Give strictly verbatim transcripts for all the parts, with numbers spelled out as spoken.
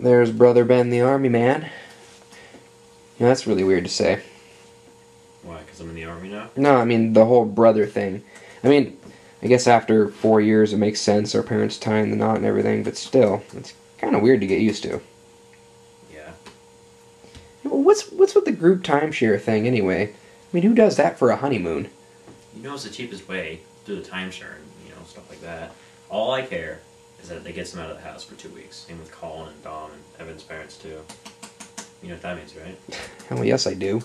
There's Brother Ben the Army Man. Yeah, that's really weird to say. Why? Because I'm in the Army now? No, I mean, the whole brother thing. I mean, I guess after four years it makes sense, our parents tying the knot and everything, but still, it's kind of weird to get used to. Yeah. What's, what's with the group timeshare thing anyway? I mean, who does that for a honeymoon? You know, it's the cheapest way through the timeshare and, you know, stuff like that. All I care is that it gets them out of the house for two weeks. Same with Colin and Dom and Evan's parents, too. You know what that means, right? Hell yes, I do.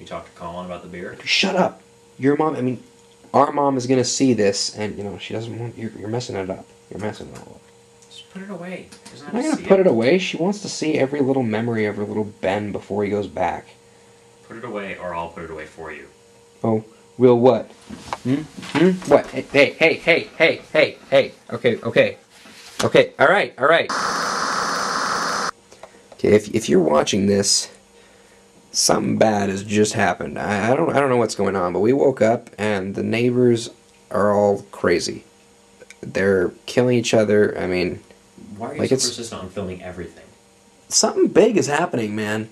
You talked to Colin about the beer? Shut up! Your mom, I mean, our mom is going to see this, and, you know, she doesn't want, you're, you're messing it up. You're messing it all up. Just put it away. I'm not going to put it away. She wants to see every little memory of her little Ben before he goes back. Put it away, or I'll put it away for you. Oh. Will what? Hmm? Hmm? What? Hey, hey, hey, hey, hey, hey, hey. Okay, okay. Okay, alright, alright. Okay, if, if you're watching this, something bad has just happened. I, I don't I don't know what's going on, but we woke up and the neighbors are all crazy. They're killing each other, I mean... Why are you like so persistent on filming everything? Something big is happening, man.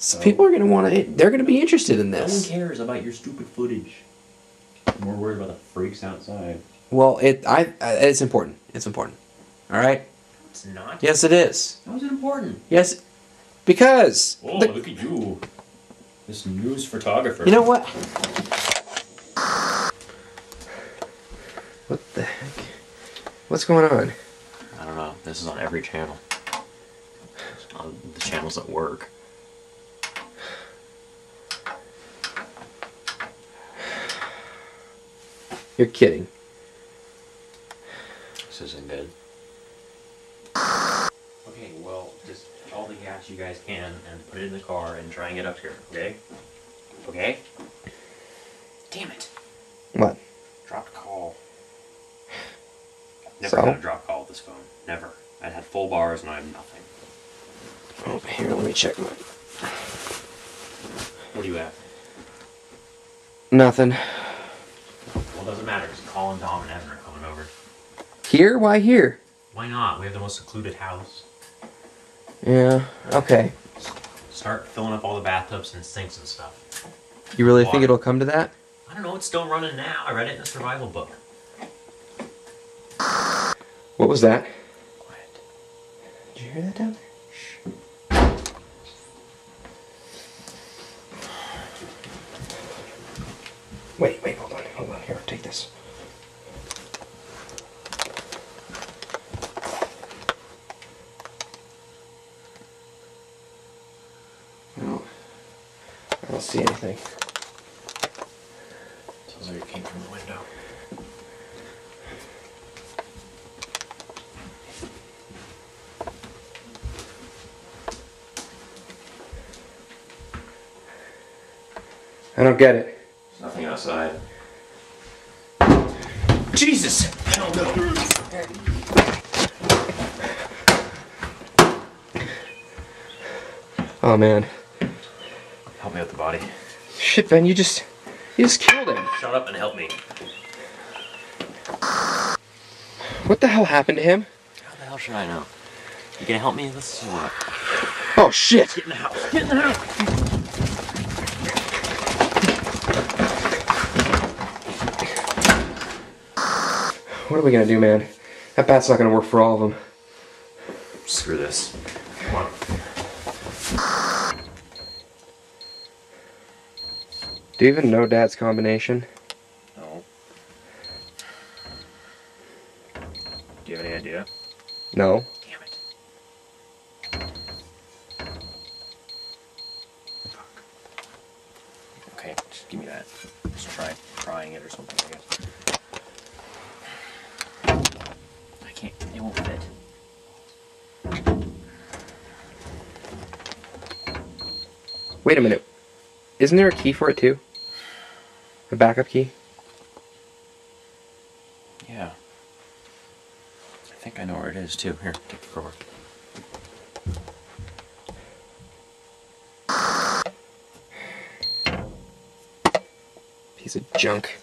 So people are going to want to, they're going to be interested in this. No one cares about your stupid footage. We're worried about the freaks outside. Well, it, I, I, it's important. It's important. Alright? It's not. Yes, it is. How is it important? Yes, because... Oh, the, look at you. This news photographer. You know what? What the heck? What's going on? I don't know. This is on every channel. It's on the channels that work. You're kidding. This isn't good. Okay, well, just all the gas you guys can and put it in the car and try and get up here, okay? Okay? Damn it. What? Dropped call. Never so? Had a drop call with this phone. Never. I had full bars and I had nothing. Oh, here, let me check my... What do you have? Nothing. Doesn't matter, because Colin, Dom, and Evan are coming over. Here? Why here? Why not? We have the most secluded house. Yeah, okay. Start filling up all the bathtubs and sinks and stuff. You really Water. think it'll come to that? I don't know, it's still running now. I read it in a survival book. What was that? Quiet. Did you hear that down there? Shh. Wait, wait, hold on, hold on, here, take this. No, I don't see anything. Sounds like it came from the window. I don't get it. Nothing outside. Jesus! I don't know. Oh man. Help me with the body. Shit, Ben, you just you just killed him. Shut up and help me. What the hell happened to him? How the hell should I know? You gonna help me? This is what. Oh shit! Get in the house! Get in the house! What are we gonna do, man? That bat's not gonna work for all of them. Screw this. Come on. Do you even know Dad's combination? No. Do you have any idea? No. Damn it. Fuck. Okay, just give me that. Just try frying it or something, I guess. It won't fit. Wait a minute. Isn't there a key for it too? A backup key? Yeah. I think I know where it is too. Here, take the drawer. Piece of junk.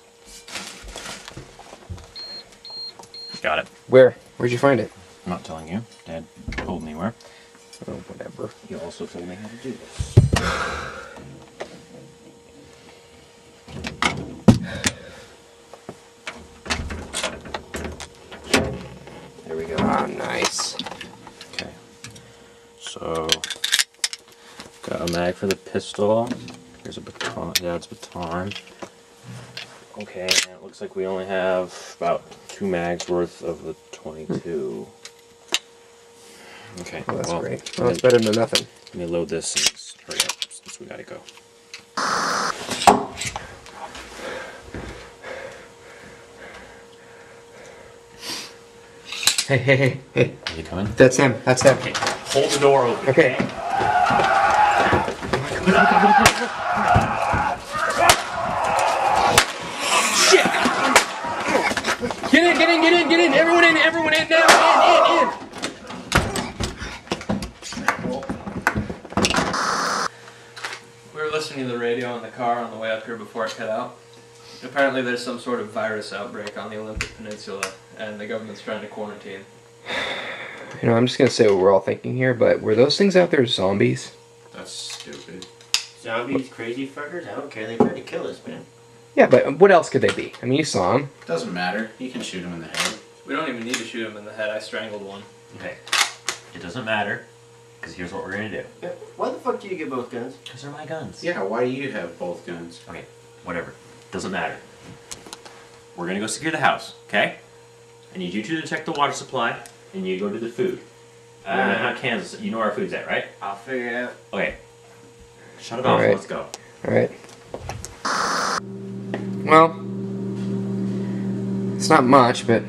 Got it. Where? Where'd you find it? I'm not telling you. Dad told me where. Oh, whatever. He also told me how to do this. There we go. Ah, nice. Okay. So, got a mag for the pistol. Here's a baton, Dad's baton. Okay, and it looks like we only have about two mags worth of the twenty-two. Okay, well, that's well, great. Well, it's better than nothing. Let me load this and hurry up since we gotta go. Hey, hey, hey, hey. Are you coming? That's him. That's him. Okay. Hold the door open. Okay. Shit! Get in, get in, get in, get in! Everyone in, everyone in now! In, in, in! Listening to the radio in the car on the way up here before it cut out. Apparently there's some sort of virus outbreak on the Olympic Peninsula and the government's trying to quarantine. You know, I'm just going to say what we're all thinking here, but were those things out there zombies? That's stupid. Zombies, crazy fuckers, I don't care, they tried to kill us, man. Yeah, but what else could they be? I mean, you saw them. Doesn't matter, you can shoot them in the head. We don't even need to shoot them in the head, I strangled one. Okay, it doesn't matter. Because here's what we're going to do. Yeah. Why the fuck do you get both guns? Because they're my guns. Yeah, why do you have both guns? Okay, whatever. Doesn't matter. We're going to go secure the house, okay? I need you two to check the water supply, and you go to the food. Uh, I don't know how Kansas, you know where our food's at, right? I'll figure it out. Okay. Shut it off, right. Let's go. Alright. Well, it's not much, but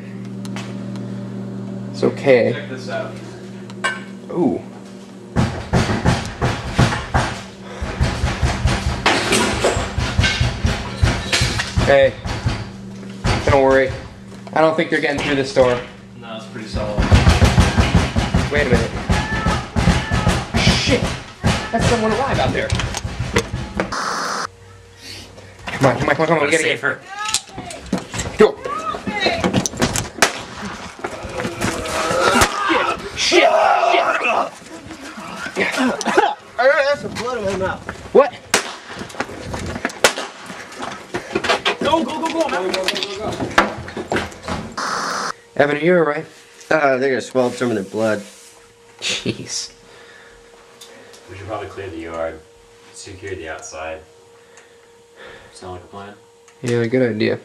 it's okay. Check this out. Ooh. Hey, don't worry. I don't think they're getting through this door. No, it's pretty solid. Wait a minute. Shit! That's someone alive out there. Come on, come on, come on, come on, get it. Her. Go! Shit! Shit! Shit! I heard some blood in my mouth. What? Go, go, go, go, man. Go, go, go, go, go. Evan, are you alright? Uh, they're gonna swallow some of their blood. Jeez. We should probably clear the yard, secure the outside. Sound like a plan? Yeah, good idea.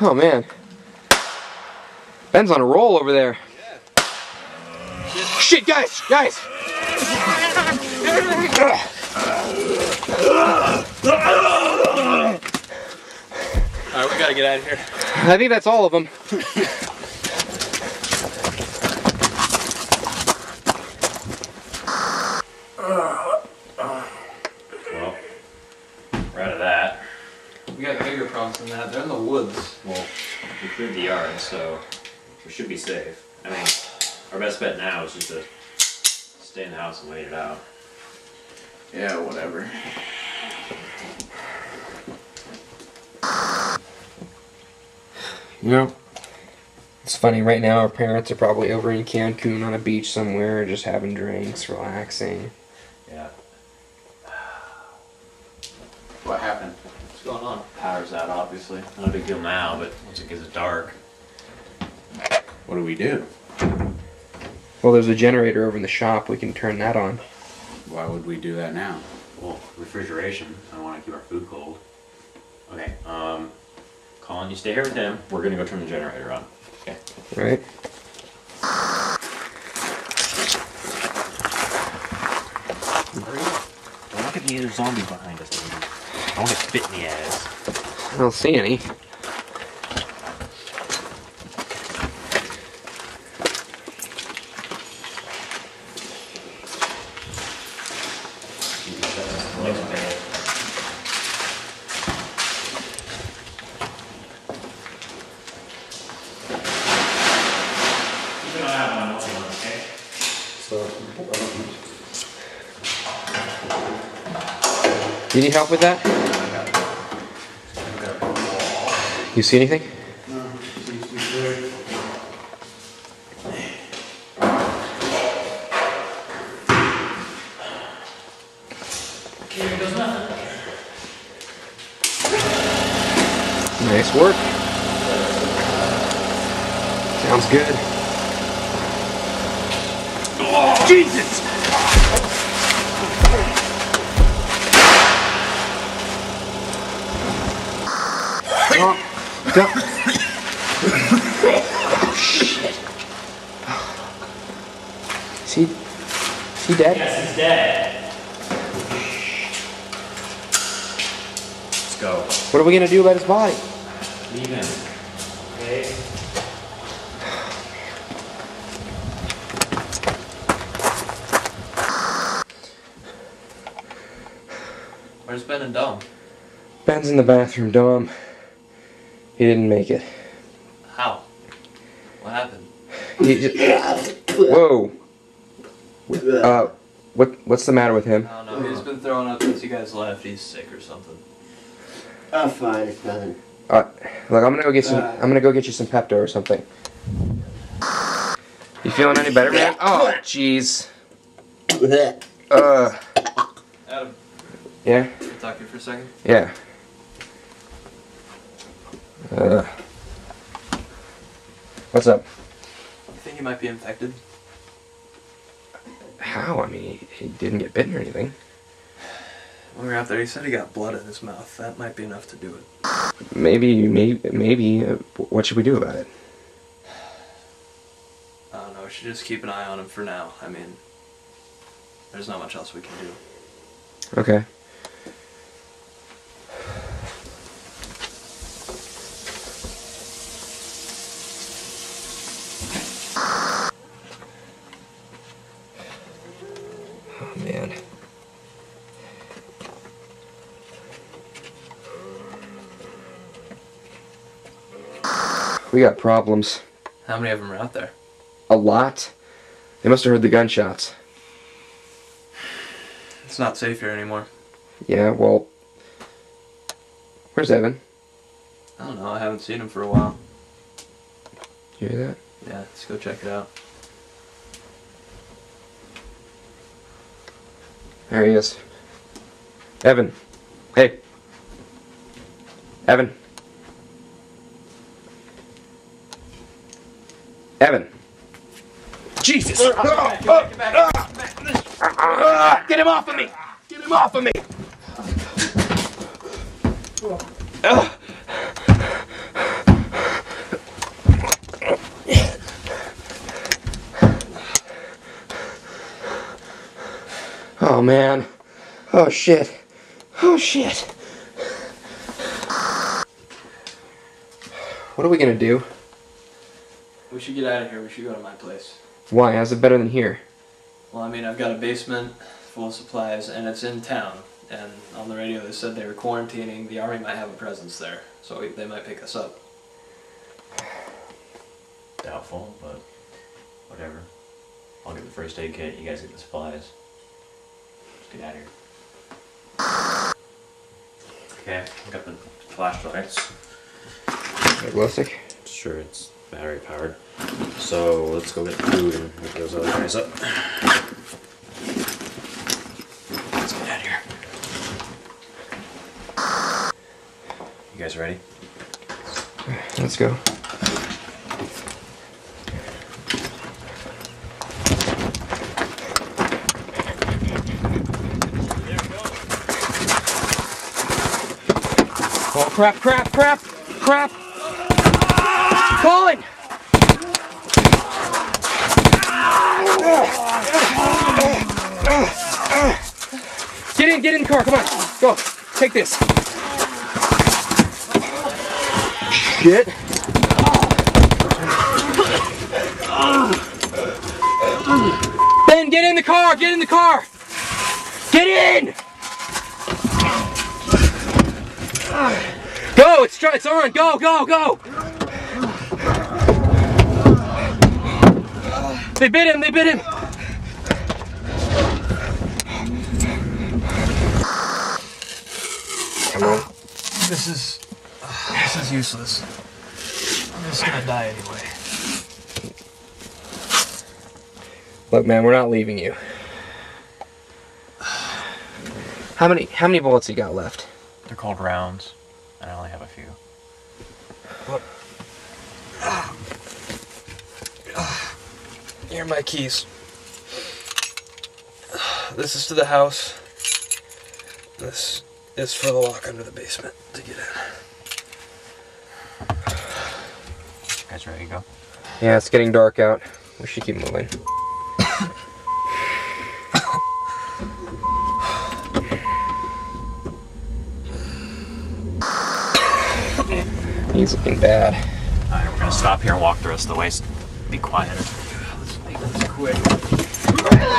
Oh, man. Ben's on a roll over there. Yeah. Shit, guys, guys! Alright, we gotta get out of here. I think that's all of them. Well, we're out of that. We got bigger problems than that. They're in the woods. Well, we cleared the yard, so we should be safe. I mean, our best bet now is just to stay in the house and wait it out. Yeah, whatever. You know, it's funny, right now our parents are probably over in Cancun on a beach somewhere, just having drinks, relaxing. Yeah. What happened? What's going on? Power's out, obviously. Not a big deal now, but once it gets dark. What do we do? Well, there's a generator over in the shop, we can turn that on. Why would we do that now? Well, refrigeration. I don't want to keep our food cold. Okay, um, Colin, you stay here with them. We're going to go turn the generator on. Okay. All right. Hurry up. Don't look at the other zombie behind us, dude. I want to bit in the ass. I don't see any. Do you need help with that? You see anything? No. Nice work. Sounds good. Oh, Jesus! Oh, duck. Oh, shit. Is he, is he dead? Yes, he's dead. Let's go. What are we going to do about his body? Leave him. Okay? Where's Ben and Dom? Ben's in the bathroom. Dom, he didn't make it. How? What happened? He just, whoa. Uh, what what's the matter with him? I don't know. He's been throwing up since you guys left. He's sick or something. I'm fine. It's nothing. Uh, look, I'm gonna go get some. I'm gonna go get you some Pepto or something. You feeling any better, man? Oh, jeez. Uh. Adam. Yeah? Can I talk to you for a second? Yeah. Uh, what's up? You think he might be infected? How? I mean, he, he didn't get bitten or anything. When we were out there, he said he got blood in his mouth. That might be enough to do it. Maybe, maybe, maybe. Uh, what should we do about it? I don't know. We should just keep an eye on him for now. I mean, there's not much else we can do. Okay. Man. We got problems. How many of them are out there? A lot. They must have heard the gunshots. It's not safe here anymore. Yeah, well... Where's Evan? I don't know. I haven't seen him for a while. You hear that? Yeah, let's go check it out. There he is. Evan. Hey. Evan. Evan. Jesus! Get him off of me! Get him off of me! Uh. Oh man. Oh shit. Oh shit. What are we gonna do? We should get out of here. We should go to my place. Why? How's it better than here? Well, I mean, I've got a basement full of supplies and it's in town. And on the radio they said they were quarantining. The army might have a presence there. So we, they might pick us up. Doubtful, but whatever. I'll get the first aid kit. You guys get the supplies. Get out of here. Okay, I got the flashlights. Glow stick? Sure, it's battery powered. So let's go get food and wake those other guys up. Let's get out of here. You guys ready? Let's go. Oh, crap, crap, crap, crap! Ah! Colin! Ah! Get in, get in the car, come on, go, take this. Shit. Ben, get in the car, get in the car! Get in! Go! It's it's on! Go! Go! Go! They bit him! They bit him! Come on! This is uh, this is useless. I'm just gonna die anyway. Look, man, we're not leaving you. How many how many bullets you got left? They're called rounds, and I only have a few. Here are my keys. This is to the house. This is for the lock under the basement to get in. You guys ready to go? Yeah, it's getting dark out. We should keep moving. He's looking bad. Alright, we're gonna stop here and walk the rest of the way. Be quiet. Let's make this quick.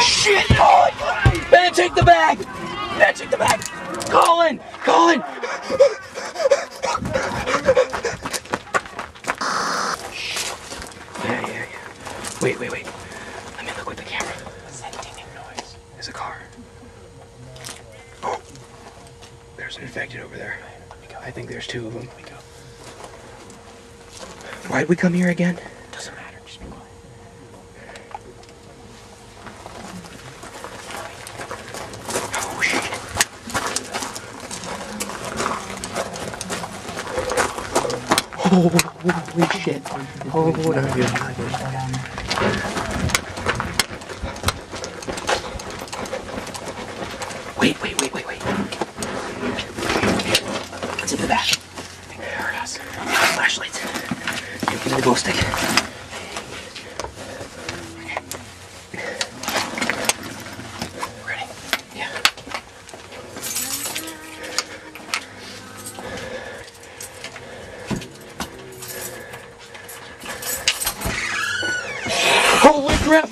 Shit! Colin! Ben, take the bag! Ben, take the bag! Colin! Colin! Yeah, yeah, yeah. Wait, wait, wait. Let me look with the camera. What's that dinging noise? There's a car. Oh! There's an infected over there. I think there's two of them. Why'd we come here again? Doesn't matter, just be quiet. Oh shit. Holy shit. Oh, what are you? Wait, wait, wait, wait, wait. Let's into the back. I think they heard us. Flashlights. Give me the glow stick. Okay. Ready? Yeah. Holy crap!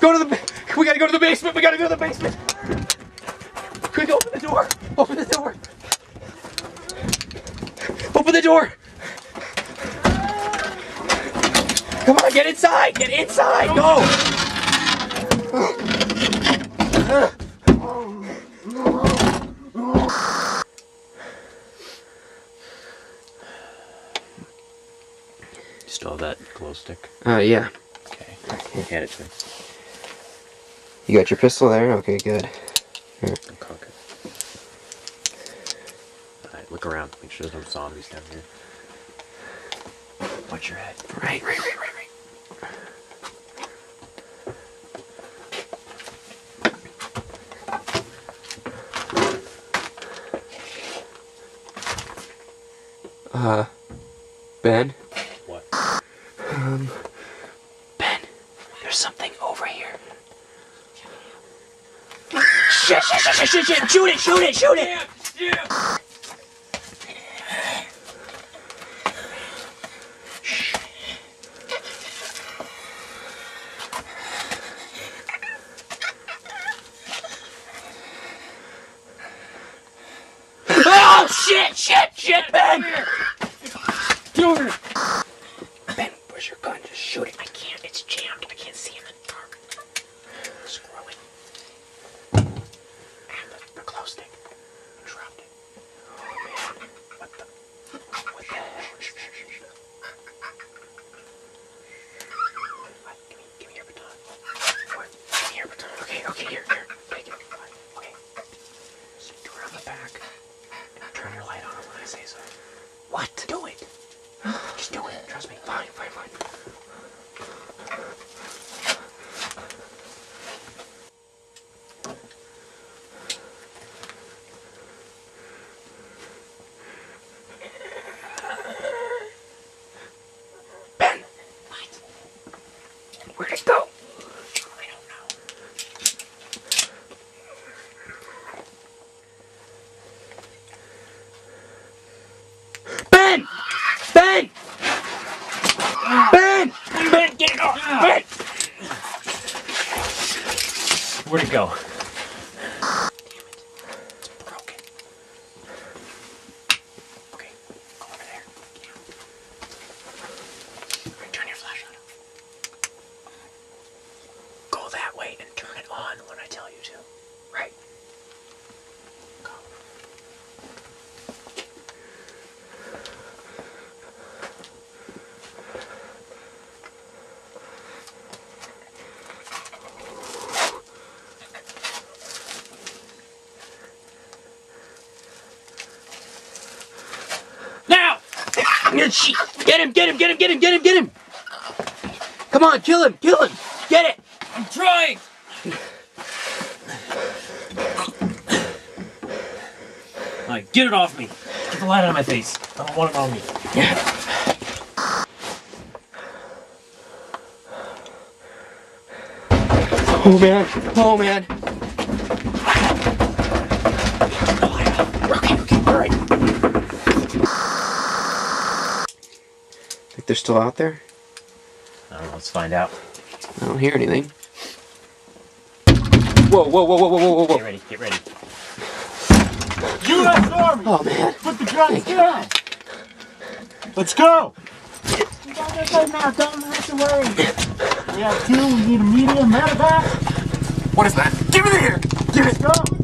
Go to the. We gotta go to the basement. We gotta go to the basement. Quick, open the door. Open the door. Open the door. Come on, get inside! Get inside! Go! You still have that glow stick? Uh, yeah. Okay. You had it first. You got your pistol there? Okay, good. Here. I'm conquered. Alright, look around. Make sure there's no zombies down here. Watch your head. Right, right, right, right. Uh, Ben? What? Um, Ben, there's something over here. Shit, shit, shit, shit, shit, shit, shoot it, shoot it, shoot it! Yeah, yeah. Oh, shit, shit, shit, Ben! Get over here! Ben, push your gun, just shoot it. I can't, it's jammed. I can't see him in the dark. Screw it. And the, the glow stick. I dropped it. Oh, man. What the? What the hell? Shh, shh, shh, shh. Give me, give me your baton. What? Give me your baton. Okay, okay, here, here. Take it. Okay. So do it on the back. Turn your light on when I say so. What? Do it. Just do it. Trust me. Fine, fine, fine. Ben! What? Where'd it go? Ben! Ben! Ben, get it off! Ben! Where'd it go? Damn it. It's broken. Okay, go over there. Get out. Right, turn your flashlight on. Go that way and turn it on when I tell you to. Right. Go. Get him, get him, get him, get him, get him, get him! Come on, kill him, kill him! Get it! Get it off me. Get the light out of my face. I don't want it on me. Yeah. Oh man, oh man. Okay, okay, alright. Think they're still out there? I don't know, let's find out. I don't hear anything. Whoa, whoa, whoa, whoa, whoa, whoa, whoa. Get ready, get ready. U S Army! Oh man. Put the guns down! Let's go! We got this right now, don't have to worry. We have two, we need a medium, medevac. What is that? Give it here! Give it! Let's go!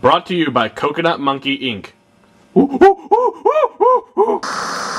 Brought to you by Coconut Munkey, Incorporated. Ooh, ooh, ooh, ooh, ooh, ooh.